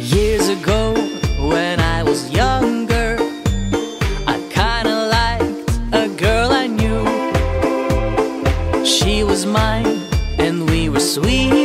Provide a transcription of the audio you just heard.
Years ago, when I was younger, I kinda liked a girl I knew. She was mine and we were sweet.